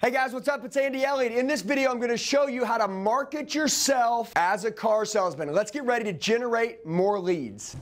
Hey guys, what's up? It's Andy Elliott. In this video, I'm going to show you how to market yourself as a car salesman. Let's get ready to generate more leads.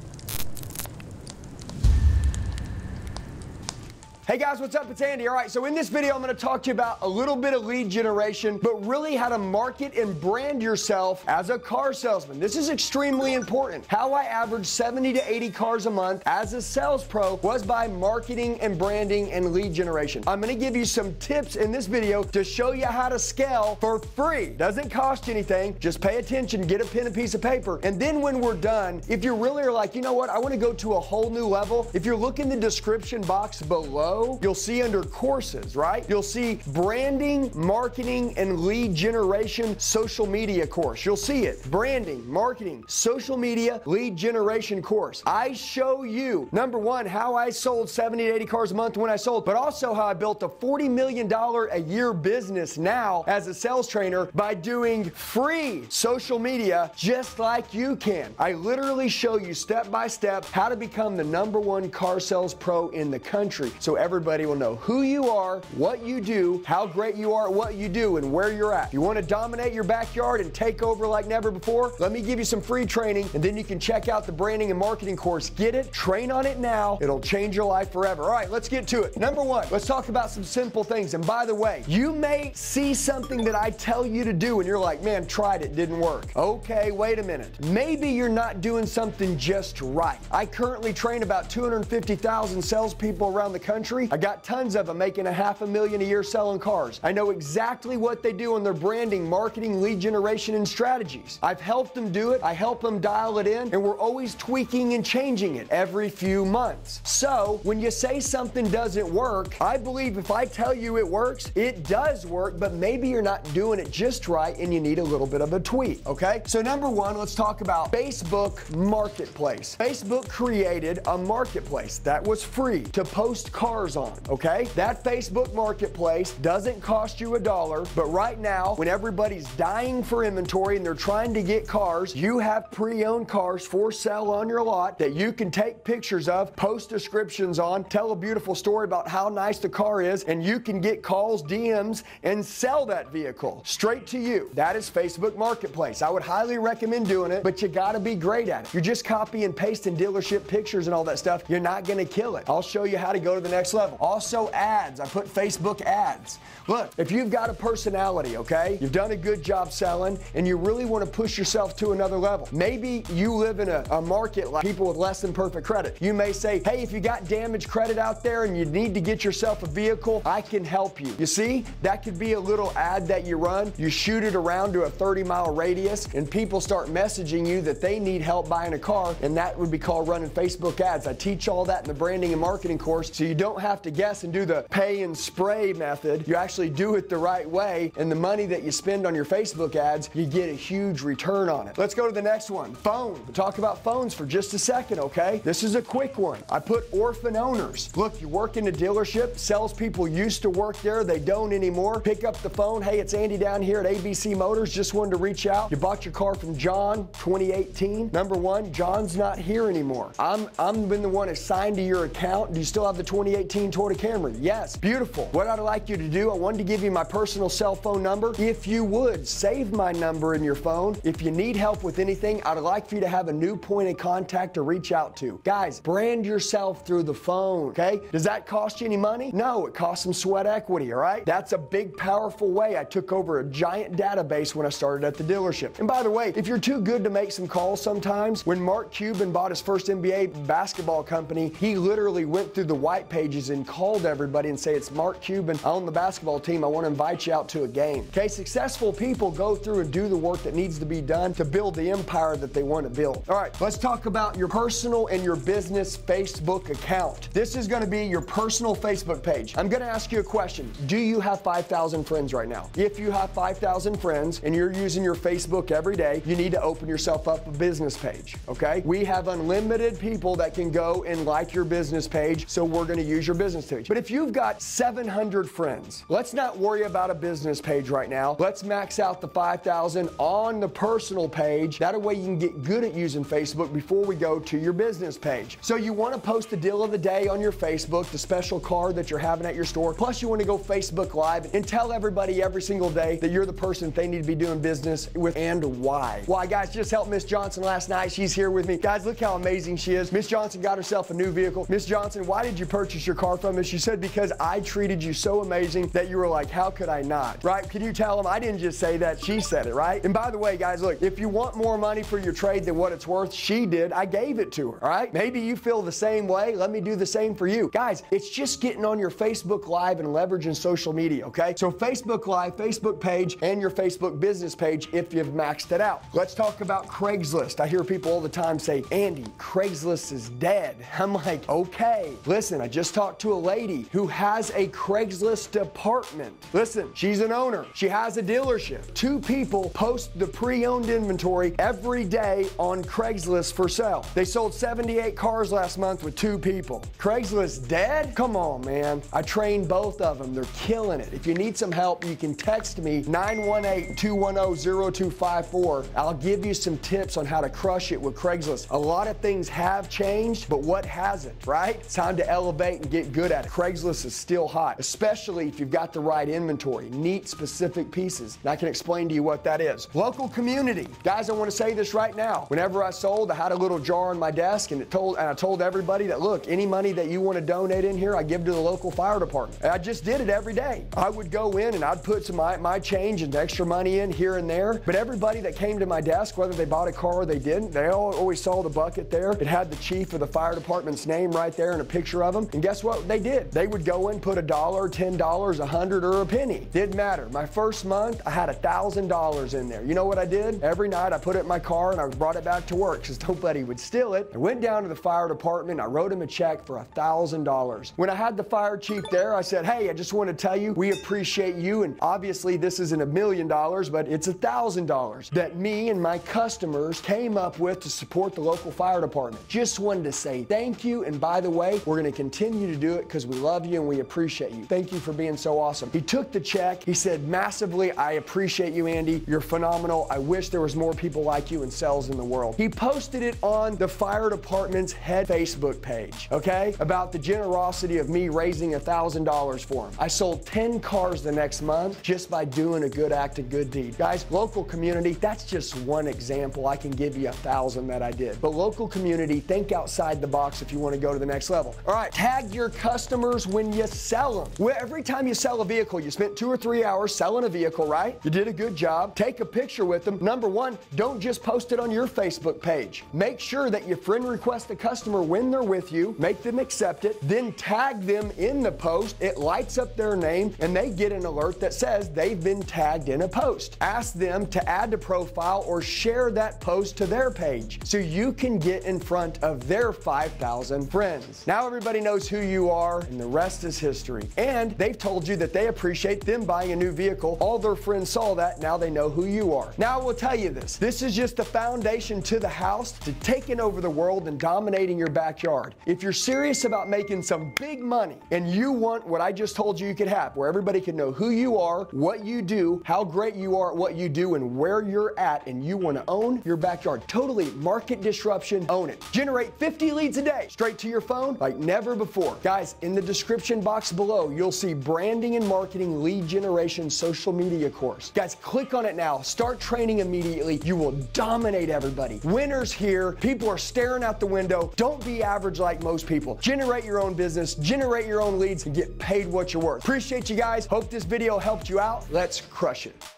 Hey guys, what's up? It's Andy. All right, so in this video, I'm going to talk to you about a little bit of lead generation, but really how to market and brand yourself as a car salesman. This is extremely important. How I averaged 70 to 80 cars a month as a sales pro was by marketing and branding and lead generation. I'm going to give you some tips in this video to show you how to scale for free. Doesn't cost you anything. Just pay attention, get a pen and piece of paper. And then when we're done, if you really are like, you know what, I want to go to a whole new level, if you're looking in the description box below, you'll see under courses, right? You'll see branding, marketing, and lead generation social media course. You'll see it. Branding, marketing, social media, lead generation course. I show you, number one, how I sold 70 to 80 cars a month when I sold, but also how I built a $40 million a year business now as a sales trainer by doing free social media just like you can. I literally show you step by step how to become the #1 car sales pro in the country. So everybody will know who you are, what you do, how great you are at what you do, and where you're at. You want to dominate your backyard and take over like never before? Let me give you some free training, and then you can check out the branding and marketing course. Get it, train on it now. It'll change your life forever. All right, let's get to it. Number one, let's talk about some simple things. And by the way, you may see something that I tell you to do, and you're like, man, tried it, didn't work. Okay, wait a minute. Maybe you're not doing something just right. I currently train about 250,000 salespeople around the country. I got tons of them making $500,000 a year selling cars. I know exactly what they do on their branding, marketing, lead generation, and strategies. I've helped them do it. I help them dial it in, and we're always tweaking and changing it every few months. So when you say something doesn't work, I believe if I tell you it works, it does work, but maybe you're not doing it just right and you need a little bit of a tweak, okay? So number one, let's talk about Facebook Marketplace. Facebook created a marketplace that was free to post cars on, okay? That Facebook Marketplace doesn't cost you $1, but right now, when everybody's dying for inventory and they're trying to get cars, you have pre-owned cars for sale on your lot that you can take pictures of, post descriptions on, tell a beautiful story about how nice the car is, and you can get calls, DMs, and sell that vehicle straight to you. That is Facebook Marketplace. I would highly recommend doing it, but you gotta be great at it. You're just copy and pasting dealership pictures and all that stuff. You're not gonna kill it. I'll show you how to go to the next level. Also ads. I put Facebook ads. Look, if you've got a personality, okay, you've done a good job selling and you really want to push yourself to another level. Maybe you live in a market like people with less than perfect credit. You may say, hey, if you got damaged credit out there and you need to get yourself a vehicle, I can help you. You see, that could be a little ad that you run. You shoot it around to a 30-mile radius and people start messaging you that they need help buying a car, and that would be called running Facebook ads. I teach all that in the branding and marketing course, so you don't have to guess and do the pay and spray method. You actually do it the right way, and the money that you spend on your Facebook ads, you get a huge return on it. Let's go to the next one. Phone. We'll talk about phones for just a second, okay? This is a quick one. I put orphan owners. Look, you work in a dealership. Salespeople used to work there. They don't anymore. Pick up the phone. Hey, it's Andy down here at ABC Motors. Just wanted to reach out. You bought your car from John 2018. Number one, John's not here anymore. I'm been the one assigned to your account. Do you still have the 2018 Toyota Camry? Yes. Beautiful. What I'd like you to do, I wanted to give you my personal cell phone number. If you would, save my number in your phone. If you need help with anything, I'd like for you to have a new point of contact to reach out to. Guys, brand yourself through the phone, okay? Does that cost you any money? No, it costs some sweat equity, all right? That's a big, powerful way. I took over a giant database when I started at the dealership. And by the way, if you're too good to make some calls sometimes, when Mark Cuban bought his first NBA basketball company, he literally went through the white pages and called everybody and say, it's Mark Cuban, I own the basketball team, I want to invite you out to a game. Okay, successful people go through and do the work that needs to be done to build the empire that they want to build. All right, let's talk about your personal and your business Facebook account. This is going to be your personal Facebook page. I'm going to ask you a question. Do you have 5,000 friends right now? If you have 5,000 friends and you're using your Facebook every day, you need to open yourself up a business page, okay? We have unlimited people that can go and like your business page, so we're going to use is your business page. But if you've got 700 friends, let's not worry about a business page right now. Let's max out the 5,000 on the personal page. That way you can get good at using Facebook before we go to your business page. So you want to post the deal of the day on your Facebook, the special card that you're having at your store. Plus you want to go Facebook Live and tell everybody every single day that you're the person they need to be doing business with and why. Why, guys, just helped Miss Johnson last night. She's here with me. Guys, look how amazing she is. Miss Johnson got herself a new vehicle. Miss Johnson, why did you purchase your car from us? She said, because I treated you so amazing that you were like, how could I not? Right? Can you tell them I didn't just say that? She said it, right? And by the way, guys, look, if you want more money for your trade than what it's worth, she did. I gave it to her, all right? Maybe you feel the same way. Let me do the same for you. Guys, it's just getting on your Facebook Live and leveraging social media, okay? So Facebook Live, Facebook page, and your Facebook business page if you've maxed it out. Let's talk about Craigslist. I hear people all the time say, Andy, Craigslist is dead. I'm like, okay. Listen, I just talked to a lady who has a Craigslist department. Listen, she's an owner. She has a dealership. Two people post the pre-owned inventory every day on Craigslist for sale. They sold 78 cars last month with two people. Craigslist dead? Come on, man. I trained both of them. They're killing it. If you need some help, you can text me 918-210-0254. I'll give you some tips on how to crush it with Craigslist. A lot of things have changed, but what hasn't, right? It's time to elevate and get good at it. Craigslist is still hot, especially if you've got the right inventory, neat, specific pieces. And I can explain to you what that is. Local community. Guys, I want to say this right now. Whenever I sold, I had a little jar on my desk and I told everybody that, look, any money that you want to donate in here, I give to the local fire department. And I just did it every day. I would go in and I'd put some my change and extra money in here and there. But everybody that came to my desk, whether they bought a car or they didn't, they all always saw the bucket there. It had the chief of the fire department's name right there and a picture of him. And guess what they did? They would go in, put $1, $10, $100, or a penny. Didn't matter. My first month, I had $1,000 in there. You know what I did? Every night I put it in my car and I brought it back to work because nobody would steal it. I went down to the fire department. I wrote him a check for $1,000. When I had the fire chief there, I said, hey, I just want to tell you, we appreciate you. And obviously this isn't $1 million, but it's $1,000 that me and my customers came up with to support the local fire department. Just wanted to say thank you. And by the way, we're going to continue to do it because we love you and we appreciate you. Thank you for being so awesome. He took the check. He said, massively, I appreciate you, Andy. You're phenomenal. I wish there was more people like you in sales in the world. He posted it on the fire department's head Facebook page, okay, about the generosity of me raising $1,000 for him. I sold 10 cars the next month just by doing a good act, a good deed. Guys, local community, that's just one example. I can give you 1,000 that I did. But local community, think outside the box if you want to go to the next level. All right, tag your customers when you sell them. Well, every time you sell a vehicle, you spent 2 or 3 hours selling a vehicle, right? You did a good job. Take a picture with them. Number one, don't just post it on your Facebook page. Make sure that you friend request the customer when they're with you, make them accept it, then tag them in the post. It lights up their name and they get an alert that says they've been tagged in a post. Ask them to add to profile or share that post to their page so you can get in front of their 5,000 friends. Now everybody knows who you are and the rest is history. And they've told you that they appreciate them buying a new vehicle. All their friends saw that. Now they know who you are. Now I will tell you this. This is just the foundation to the house to taking over the world and dominating your backyard. If you're serious about making some big money and you want what I just told you you could have, where everybody can know who you are, what you do, how great you are at what you do, and where you're at, and you want to own your backyard. Totally market disruption, own it. Generate 50 leads a day straight to your phone like never before. Guys, in the description box below, you'll see branding and marketing lead generation social media course. Guys, click on it now. Start training immediately. You will dominate everybody. Winners here. People are staring out the window. Don't be average like most people. Generate your own business, generate your own leads, and get paid what you're worth. Appreciate you guys. Hope this video helped you out. Let's crush it.